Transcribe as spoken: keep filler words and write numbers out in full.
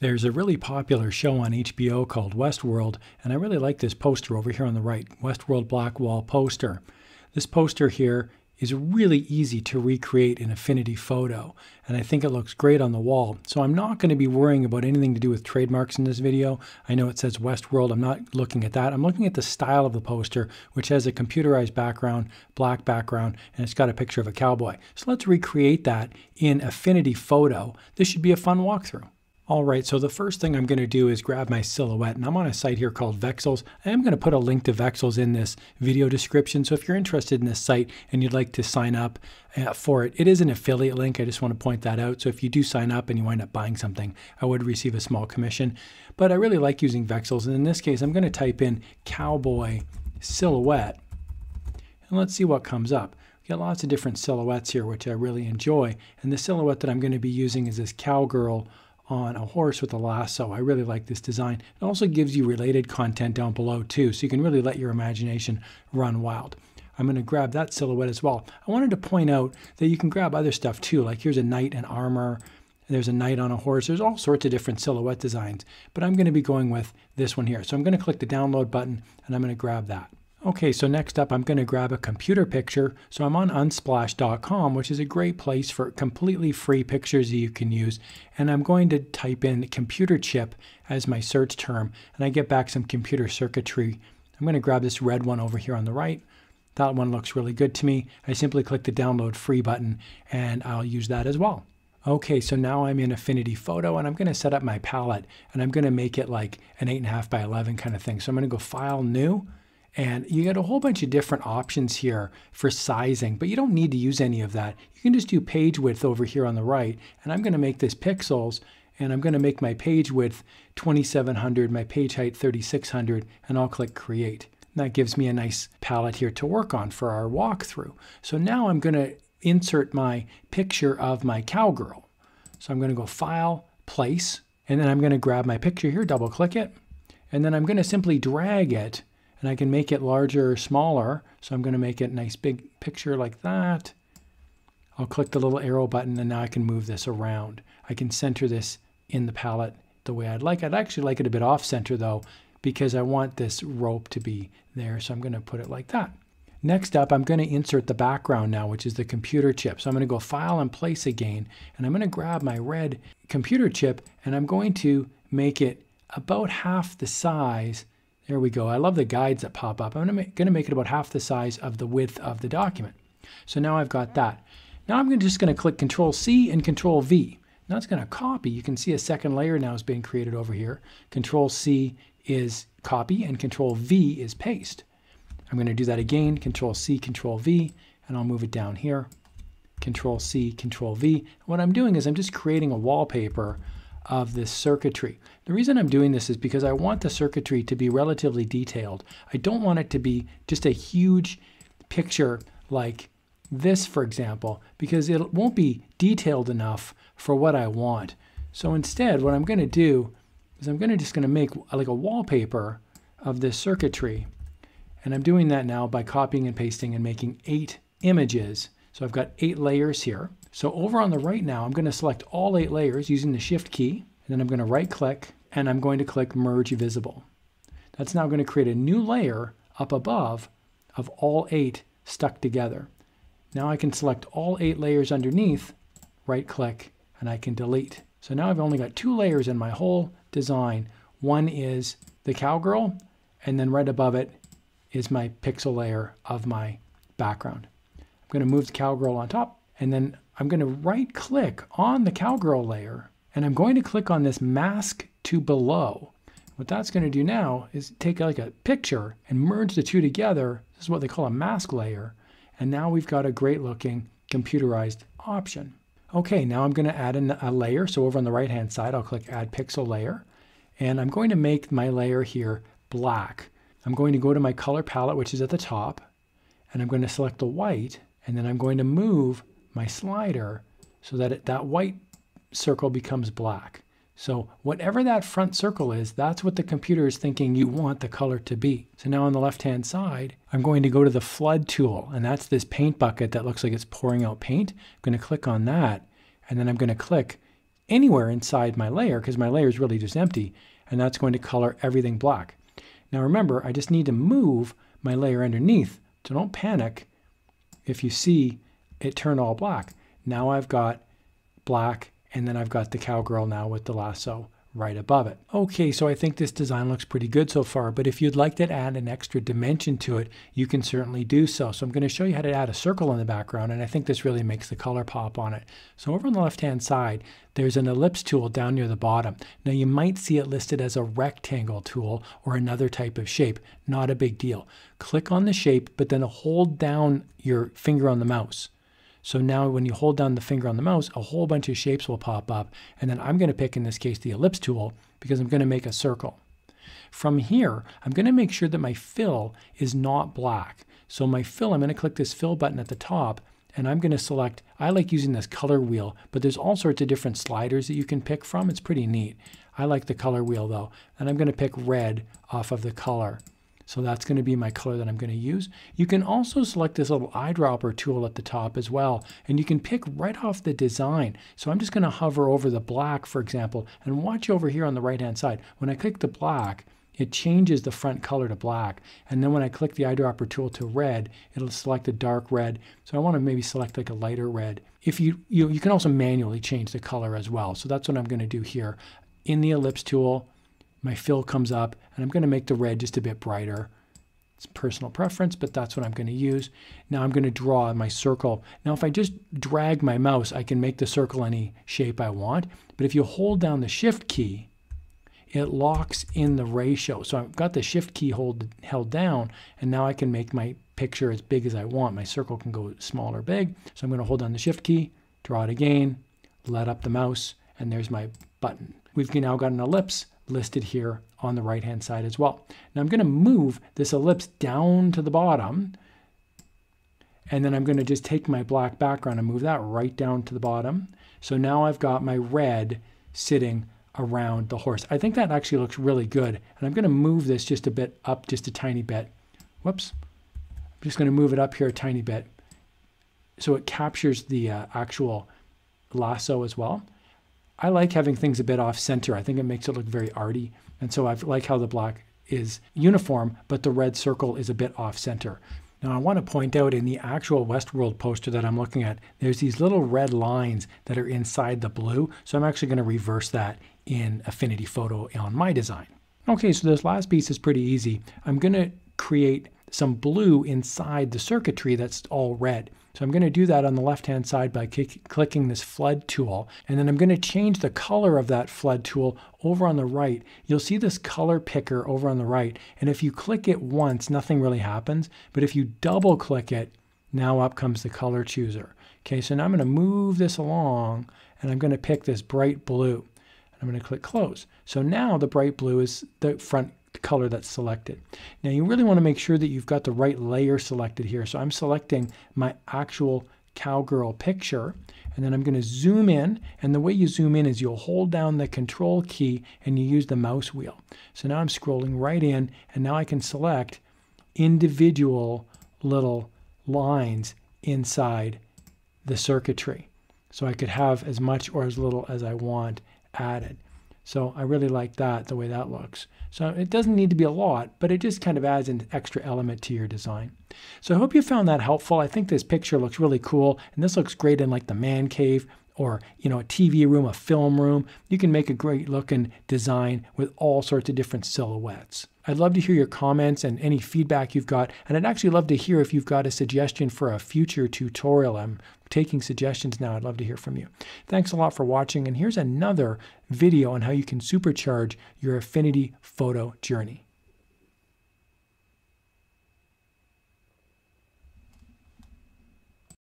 There's a really popular show on H B O called Westworld, and I really like this poster over here on the right, Westworld black wall poster. This poster here is really easy to recreate in Affinity Photo, and I think it looks great on the wall. So I'm not going to be worrying about anything to do with trademarks in this video. I know it says Westworld. I'm not looking at that. I'm looking at the style of the poster, which has a computerized background, black background, and it's got a picture of a cowboy. So let's recreate that in Affinity Photo. This should be a fun walkthrough. All right, so the first thing I'm going to do is grab my silhouette, and I'm on a site here called Vexels. I am going to put a link to Vexels in this video description, so if you're interested in this site and you'd like to sign up for it, it is an affiliate link. I just want to point that out. So if you do sign up and you wind up buying something, I would receive a small commission. But I really like using Vexels, and in this case, I'm going to type in cowboy silhouette, and let's see what comes up. Got lots of different silhouettes here, which I really enjoy, and the silhouette that I'm going to be using is this cowgirl on a horse with a lasso. I really like this design. It also gives you related content down below too, so you can really let your imagination run wild. I'm going to grab that silhouette as well. I wanted to point out that you can grab other stuff too, like here's a knight in armor, there's a knight on a horse, there's all sorts of different silhouette designs, but I'm going to be going with this one here. So I'm going to click the download button and I'm going to grab that. Okay, so next up I'm going to grab a computer picture. So I'm on unsplash dot com, which is a great place for completely free pictures that you can use. And I'm going to type in computer chip as my search term, and I get back some computer circuitry. I'm going to grab this red one over here on the right. That one looks really good to me. I simply click the download free button and I'll use that as well. Okay, so now I'm in Affinity Photo and I'm going to set up my palette, and I'm going to make it like an eight and a half by eleven kind of thing. So I'm going to go File, New. And you get a whole bunch of different options here for sizing, but you don't need to use any of that. You can just do page width over here on the right, and I'm going to make this pixels, and I'm going to make my page width twenty-seven hundred, my page height thirty-six hundred, and I'll click Create. And that gives me a nice palette here to work on for our walkthrough. So now I'm going to insert my picture of my cowgirl. So I'm going to go File, Place, and then I'm going to grab my picture here, double click it, and then I'm going to simply drag it. And I can make it larger or smaller, so I'm going to make it a nice big picture like that. I'll click the little arrow button and now I can move this around. I can center this in the palette the way I'd like. I'd actually like it a bit off center though, because I want this rope to be there, so I'm going to put it like that. Next up, I'm going to insert the background now, which is the computer chip. So I'm going to go File and Place again, and I'm going to grab my red computer chip and I'm going to make it about half the size. There we go. I love the guides that pop up. I'm going to make it about half the size of the width of the document. So now I've got that. Now I'm just going to click Control C and Control V. Now it's going to copy. You can see a second layer now is being created over here. Control C is copy and Control V is paste. I'm going to do that again. Control C, Control V, and I'll move it down here. Control C, Control V. What I'm doing is I'm just creating a wallpaper of this circuitry. The reason I'm doing this is because I want the circuitry to be relatively detailed. I don't want it to be just a huge picture like this, for example, because it won't be detailed enough for what I want. So instead, what I'm going to do is I'm going to just going to make like a wallpaper of this circuitry. And I'm doing that now by copying and pasting and making eight images. So I've got eight layers here. So over on the right now, I'm going to select all eight layers using the Shift key, and then I'm going to right click and I'm going to click Merge Visible. That's now going to create a new layer up above of all eight stuck together. Now I can select all eight layers underneath, right click, and I can delete. So now I've only got two layers in my whole design. One is the cowgirl, and then right above it is my pixel layer of my background. I'm going to move the cowgirl on top, and then I'm going to right click on the cowgirl layer and I'm going to click on this mask to below. What that's going to do now is take like a picture and merge the two together. This is what they call a mask layer. And now we've got a great looking computerized option. Okay, now I'm going to add in a layer. So over on the right hand side, I'll click Add Pixel Layer, and I'm going to make my layer here black. I'm going to go to my color palette, which is at the top, and I'm going to select the white, and then I'm going to move my slider so that it, that white circle becomes black. So whatever that front circle is, that's what the computer is thinking you want the color to be. So now on the left hand side, I'm going to go to the flood tool, and that's this paint bucket that looks like it's pouring out paint. I'm going to click on that, and then I'm going to click anywhere inside my layer, because my layer is really just empty, and that's going to color everything black. Now remember, I just need to move my layer underneath, so don't panic if you see it turn all black. Now I've got black, and then I've got the cowgirl now with the lasso right above it. Okay, so I think this design looks pretty good so far, but if you'd like to add an extra dimension to it, you can certainly do so. So I'm going to show you how to add a circle in the background, and I think this really makes the color pop on it. So over on the left-hand side, there's an ellipse tool down near the bottom. Now you might see it listed as a rectangle tool or another type of shape. Not a big deal. Click on the shape, but then hold down your finger on the mouse. So now when you hold down the finger on the mouse, a whole bunch of shapes will pop up. And then I'm going to pick, in this case, the ellipse tool, because I'm going to make a circle. From here, I'm going to make sure that my fill is not black. So my fill, I'm going to click this fill button at the top, and I'm going to select, I like using this color wheel, but there's all sorts of different sliders that you can pick from. It's pretty neat. I like the color wheel though, and I'm going to pick red off of the color. So that's going to be my color that I'm going to use. You can also select this little eyedropper tool at the top as well, and you can pick right off the design. So I'm just going to hover over the black, for example, and watch over here on the right-hand side. When I click the black, it changes the front color to black, and then when I click the eyedropper tool to red, it'll select a dark red. So I want to maybe select like a lighter red. If you, you, you can also manually change the color as well. So that's what I'm going to do here. In the ellipse tool, my fill comes up, and I'm going to make the red just a bit brighter. It's personal preference, but that's what I'm going to use. Now I'm going to draw my circle. Now if I just drag my mouse, I can make the circle any shape I want, but if you hold down the shift key, it locks in the ratio. So I've got the shift key hold, held down, and now I can make my picture as big as I want. My circle can go small or big. So I'm going to hold down the shift key, draw it again, let up the mouse, and there's my button. We've now got an ellipse listed here on the right hand side as well. Now I'm going to move this ellipse down to the bottom, and then I'm going to just take my black background and move that right down to the bottom. So now I've got my red sitting around the horse. I think that actually looks really good, and I'm going to move this just a bit up, just a tiny bit. Whoops. I'm just going to move it up here a tiny bit so it captures the uh, actual lasso as well. I like having things a bit off center. I think it makes it look very arty. And so I like how the black is uniform, but the red circle is a bit off center. Now I want to point out, in the actual Westworld poster that I'm looking at, there's these little red lines that are inside the blue. So I'm actually going to reverse that in Affinity Photo on my design. Okay, so this last piece is pretty easy. I'm going to create some blue inside the circuitry that's all red. So I'm going to do that on the left-hand side by clicking this flood tool, and then I'm going to change the color of that flood tool over on the right. You'll see this color picker over on the right, and if you click it once, nothing really happens, but if you double-click it, now up comes the color chooser. Okay, so now I'm going to move this along, and I'm going to pick this bright blue. I'm going to click close. So now the bright blue is the front color that's selected. Now you really want to make sure that you've got the right layer selected here. So I'm selecting my actual cowgirl picture, and then I'm going to zoom in, and the way you zoom in is you'll hold down the control key and you use the mouse wheel. So now I'm scrolling right in, and now I can select individual little lines inside the circuitry. So I could have as much or as little as I want added. So I really like that, the way that looks. So it doesn't need to be a lot, but it just kind of adds an extra element to your design. So I hope you found that helpful. I think this picture looks really cool, and this looks great in like the man cave or, you know, a T V room, a film room. You can make a great looking design with all sorts of different silhouettes. I'd love to hear your comments and any feedback you've got, and I'd actually love to hear if you've got a suggestion for a future tutorial. I'm taking suggestions now. I'd love to hear from you. Thanks a lot for watching, and here's another video on how you can supercharge your Affinity Photo journey.